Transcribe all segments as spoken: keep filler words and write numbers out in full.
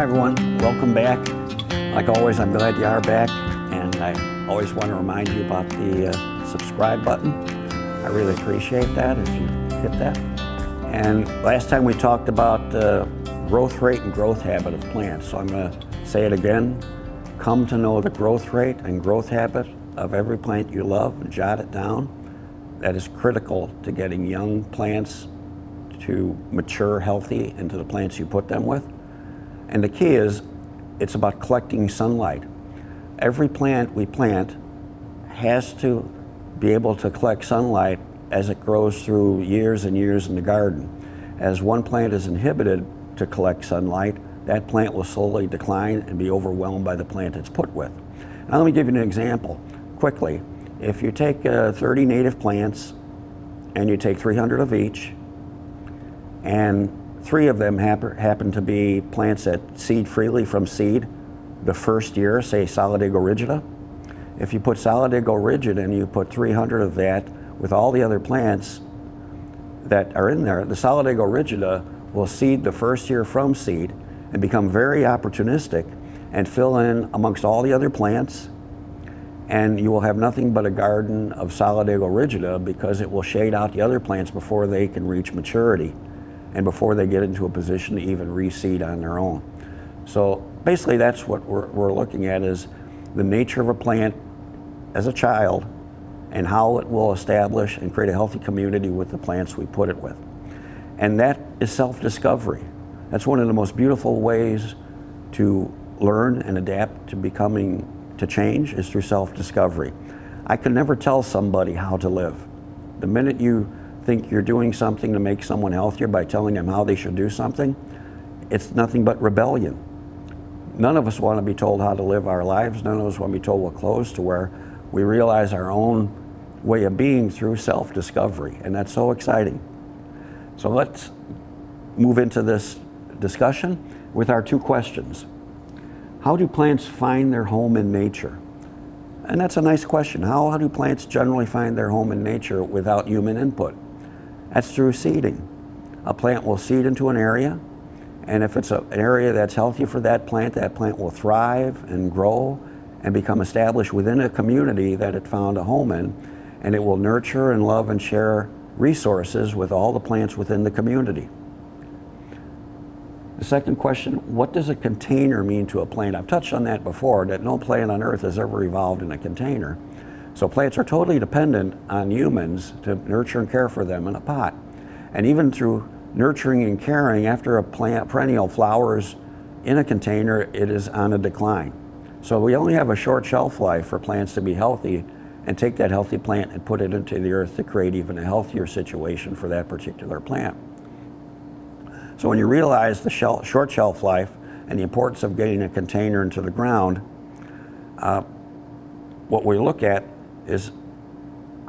Hi everyone, welcome back. Like always, I'm glad you are back, and I always want to remind you about the uh, subscribe button. I really appreciate that if you hit that. And last time we talked about uh, growth rate and growth habit of plants, so I'm going to say it again. Come to know the growth rate and growth habit of every plant you love and jot it down. That is critical to getting young plants to mature healthy into the plants you put them with. And the key is, it's about collecting sunlight. Every plant we plant has to be able to collect sunlight as it grows through years and years in the garden. As one plant is inhibited to collect sunlight, that plant will slowly decline and be overwhelmed by the plant it's put with. Now let me give you an example quickly. If you take uh, thirty native plants and you take three hundred of each, and three of them happen to be plants that seed freely from seed the first year, say Solidago rigida. If you put Solidago rigida and you put three hundred of that with all the other plants that are in there, the Solidago rigida will seed the first year from seed and become very opportunistic and fill in amongst all the other plants, and you will have nothing but a garden of Solidago rigida because it will shade out the other plants before they can reach maturity and before they get into a position to even reseed on their own. So basically that's what we're, we're looking at, is the nature of a plant as a child and how it will establish and create a healthy community with the plants we put it with. And that is self-discovery. That's one of the most beautiful ways to learn and adapt to becoming, to change, is through self-discovery. I could never tell somebody how to live. The minute you think you're doing something to make someone healthier by telling them how they should do something, it's nothing but rebellion. None of us want to be told how to live our lives. None of us want to be told what clothes to wear. We realize our own way of being through self-discovery, and that's so exciting. So let's move into this discussion with our two questions. How do plants find their home in nature? And that's a nice question. How, how do plants generally find their home in nature without human input? That's through seeding. A plant will seed into an area, and if it's a, an area that's healthy for that plant, that plant will thrive and grow and become established within a community that it found a home in, and it will nurture and love and share resources with all the plants within the community. The second question, what does a container mean to a plant? I've touched on that before, that no plant on earth has ever evolved in a container. So plants are totally dependent on humans to nurture and care for them in a pot. And even through nurturing and caring, after a plant perennial flowers in a container, it is on a decline. So we only have a short shelf life for plants to be healthy, and take that healthy plant and put it into the earth to create even a healthier situation for that particular plant. So when you realize the shelf, short shelf life and the importance of getting a container into the ground, uh, what we look at is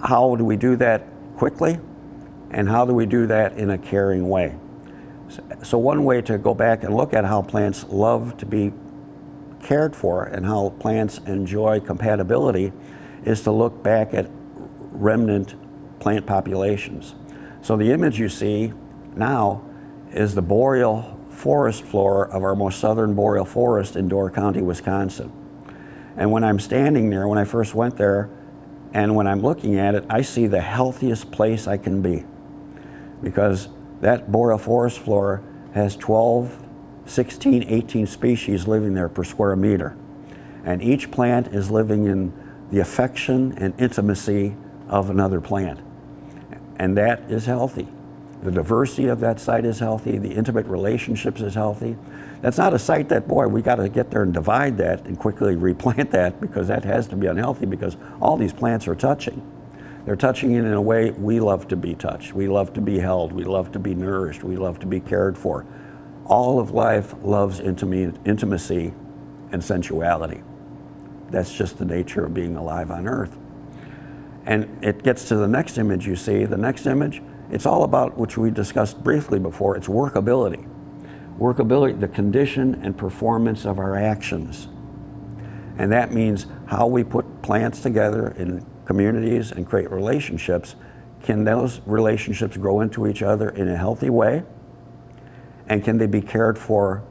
how do we do that quickly, and how do we do that in a caring way. So, so one way to go back and look at how plants love to be cared for and how plants enjoy compatibility is to look back at remnant plant populations. So the image you see now is the boreal forest floor of our most southern boreal forest in Door County, Wisconsin. And when I'm standing there, when I first went there, and when I'm looking at it, I see the healthiest place I can be, because that boreal forest floor has twelve, sixteen, eighteen species living there per square meter. And each plant is living in the affection and intimacy of another plant. And that is healthy. The diversity of that site is healthy. The intimate relationships is healthy. That's not a site that, boy, we got to get there and divide that and quickly replant that, because that has to be unhealthy, because all these plants are touching. They're touching it in a way we love to be touched. We love to be held. We love to be nourished. We love to be cared for. All of life loves intimacy and sensuality. That's just the nature of being alive on earth. And it gets to the next image you see. The next image, it's all about, which we discussed briefly before, it's workability. Workability, the condition and performance of our actions. And that means how we put plants together in communities and create relationships. Can those relationships grow into each other in a healthy way? And can they be cared for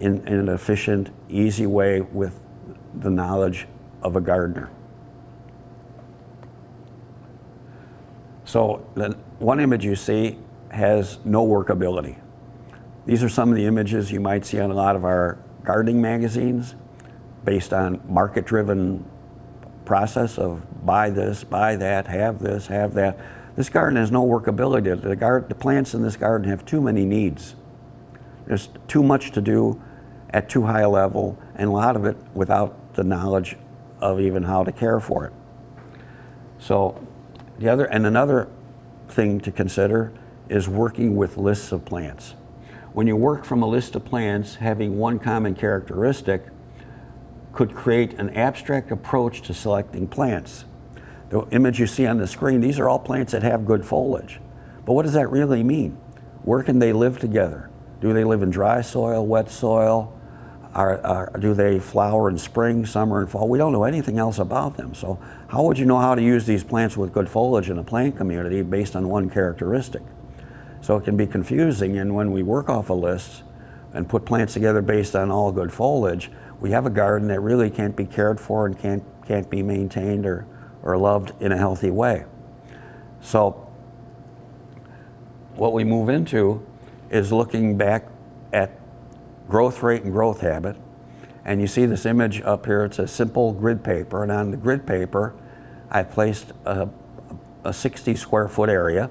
in, in an efficient, easy way with the knowledge of a gardener. So the one image you see has no workability. These are some of the images you might see on a lot of our gardening magazines based on market-driven process of buy this, buy that, have this, have that. This garden has no workability. The, garden, the plants in this garden have too many needs. There's too much to do at too high a level, and a lot of it without the knowledge of even how to care for it. So the other, and another thing to consider is working with lists of plants. When you work from a list of plants, having one common characteristic could create an abstract approach to selecting plants. The image you see on the screen, these are all plants that have good foliage. But what does that really mean? Where can they live together? Do they live in dry soil, wet soil? Are, are, do they flower in spring, summer, and fall? We don't know anything else about them. So how would you know how to use these plants with good foliage in a plant community based on one characteristic? So it can be confusing, and when we work off a list and put plants together based on all good foliage, we have a garden that really can't be cared for and can't, can't be maintained or, or loved in a healthy way. So what we move into is looking back at growth rate and growth habit. And you see this image up here, it's a simple grid paper, and on the grid paper, I placed a, a sixty square foot area,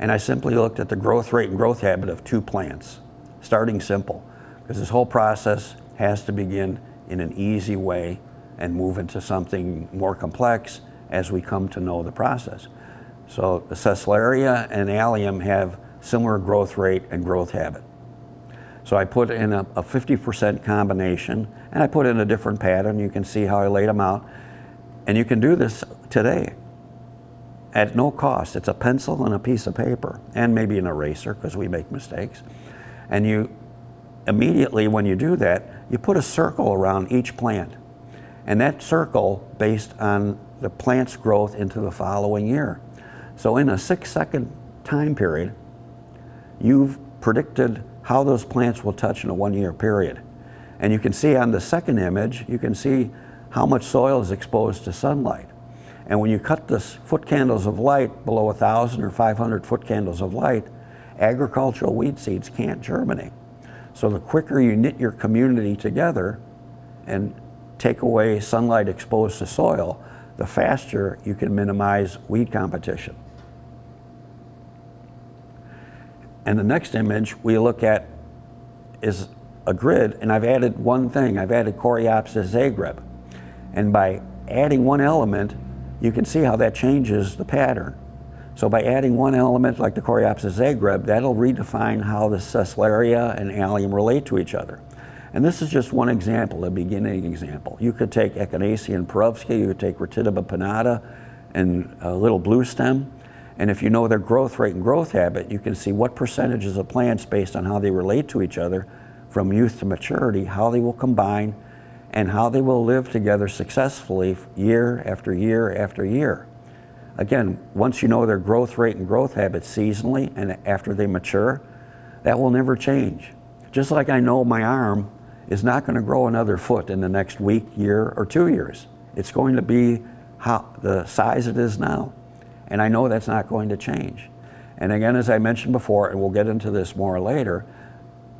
and I simply looked at the growth rate and growth habit of two plants, starting simple, because this whole process has to begin in an easy way and move into something more complex as we come to know the process. So the Sesleria and Allium have similar growth rate and growth habit. So I put in a fifty percent combination, and I put in a different pattern. You can see how I laid them out. And you can do this today at no cost. It's a pencil and a piece of paper, and maybe an eraser, because we make mistakes. And you immediately, when you do that, you put a circle around each plant. And that circle based on the plant's growth into the following year. So in a six second time period, you've predicted how those plants will touch in a one year period. And you can see on the second image, you can see how much soil is exposed to sunlight. And when you cut this foot candles of light below one thousand or five hundred foot candles of light, agricultural weed seeds can't germinate. So the quicker you knit your community together and take away sunlight exposed to soil, the faster you can minimize weed competition. And the next image we look at is a grid, and I've added one thing. I've added Coreopsis Zagreb. And by adding one element, you can see how that changes the pattern. So by adding one element like the Coreopsis Zagreb, that'll redefine how the Sesleria and Allium relate to each other. And this is just one example, a beginning example. You could take Echinacea and Perovsky, you could take Rudbeckia pinnata and a little blue stem. And if you know their growth rate and growth habit, you can see what percentages of plants based on how they relate to each other from youth to maturity, how they will combine and how they will live together successfully year after year after year. Again, once you know their growth rate and growth habit seasonally and after they mature, that will never change. Just like I know my arm is not going to grow another foot in the next week, year, or two years. It's going to be how, the size it is now. And I know that's not going to change. And again, as I mentioned before, and we'll get into this more later,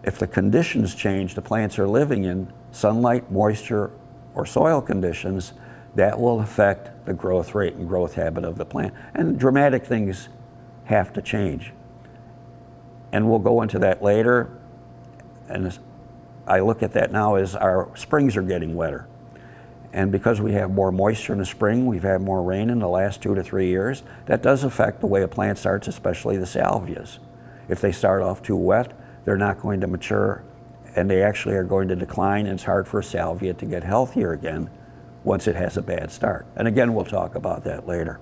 if the conditions change the plants are living in, sunlight, moisture, or soil conditions, that will affect the growth rate and growth habit of the plant. And dramatic things have to change. And we'll go into that later. And I look at that now as our springs are getting wetter. And because we have more moisture in the spring, we've had more rain in the last two to three years, that does affect the way a plant starts, especially the salvias. If they start off too wet, they're not going to mature, and they actually are going to decline, and it's hard for a salvia to get healthier again once it has a bad start. And again, we'll talk about that later.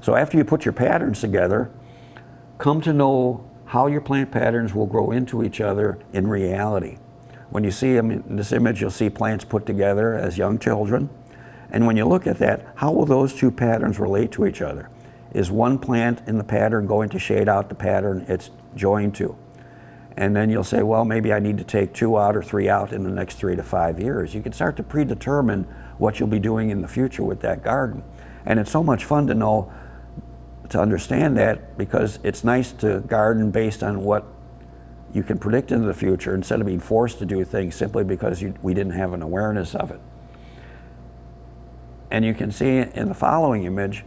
So after you put your patterns together, come to know how your plant patterns will grow into each other in reality. When you see them in this image, you'll see plants put together as young children. And when you look at that, how will those two patterns relate to each other? Is one plant in the pattern going to shade out the pattern it's joined to? And then you'll say, well, maybe I need to take two out or three out in the next three to five years. You can start to predetermine what you'll be doing in the future with that garden. And it's so much fun to know, to understand that, because it's nice to garden based on what you can predict into the future instead of being forced to do things simply because you, we didn't have an awareness of it. And you can see in the following image,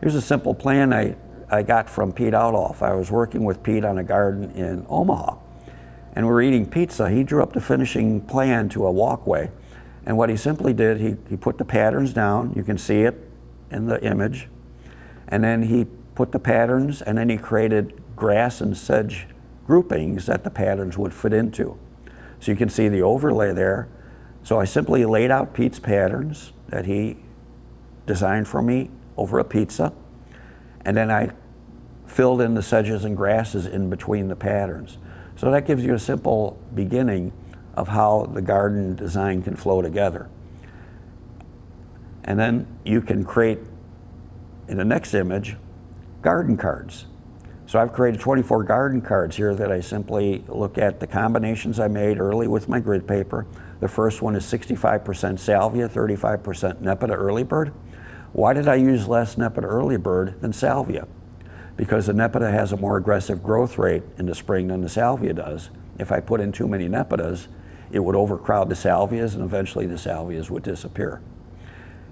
here's a simple plan I, I got from Pete Oudolf. I was working with Pete on a garden in Omaha, and we were eating pizza. He drew up the finishing plan to a walkway, and what he simply did, he, he put the patterns down. You can see it in the image. And then he put the patterns, and then he created grass and sedge groupings that the patterns would fit into. So you can see the overlay there. So I simply laid out Pete's patterns that he designed for me over a pizza, and then I filled in the sedges and grasses in between the patterns. So that gives you a simple beginning of how the garden design can flow together. And then you can create, in the next image, garden cards. So I've created twenty-four garden cards here that I simply look at the combinations I made early with my grid paper. The first one is sixty-five percent salvia, thirty-five percent nepeta early bird. Why did I use less nepeta early bird than salvia? Because the nepeta has a more aggressive growth rate in the spring than the salvia does. If I put in too many nepetas, it would overcrowd the salvias, and eventually the salvias would disappear.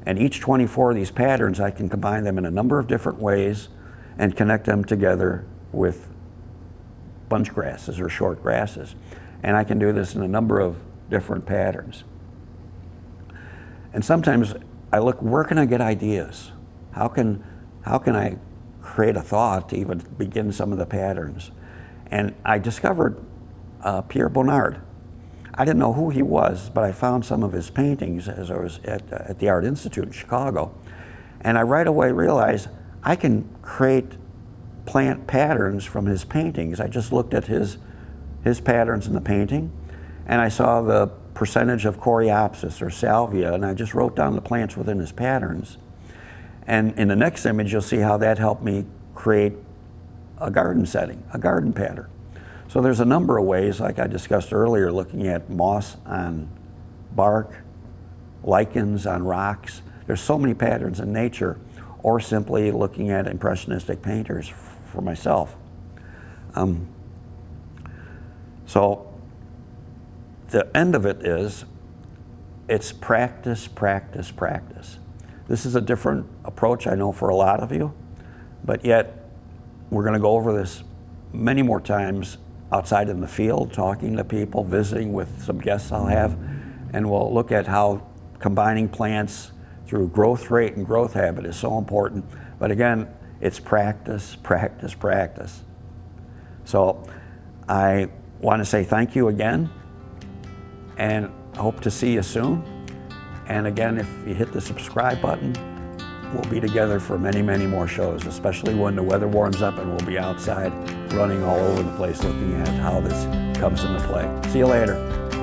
And each twenty-four of these patterns, I can combine them in a number of different ways and connect them together with bunch grasses or short grasses. And I can do this in a number of different patterns. And sometimes I look, where can I get ideas? How can, how can I create a thought to even begin some of the patterns? And I discovered uh, Pierre Bonnard. I didn't know who he was, but I found some of his paintings as I was at, uh, at the Art Institute in Chicago. And I right away realized I can create plant patterns from his paintings. I just looked at his, his patterns in the painting, and I saw the percentage of Coreopsis or salvia, and I just wrote down the plants within his patterns. And in the next image, you'll see how that helped me create a garden setting, a garden pattern. So there's a number of ways, like I discussed earlier, looking at moss on bark, lichens on rocks. There's so many patterns in nature, or simply looking at impressionistic painters for myself. Um, so the end of it is, it's practice, practice, practice. This is a different approach, I know, for a lot of you, but yet we're gonna go over this many more times outside in the field, talking to people, visiting with some guests I'll have, and we'll look at how combining plants through growth rate and growth habit is so important. But again, it's practice, practice, practice. So I want to say thank you again, and hope to see you soon. And again, if you hit the subscribe button, we'll be together for many, many more shows, especially when the weather warms up and we'll be outside running all over the place looking at how this comes into play. See you later.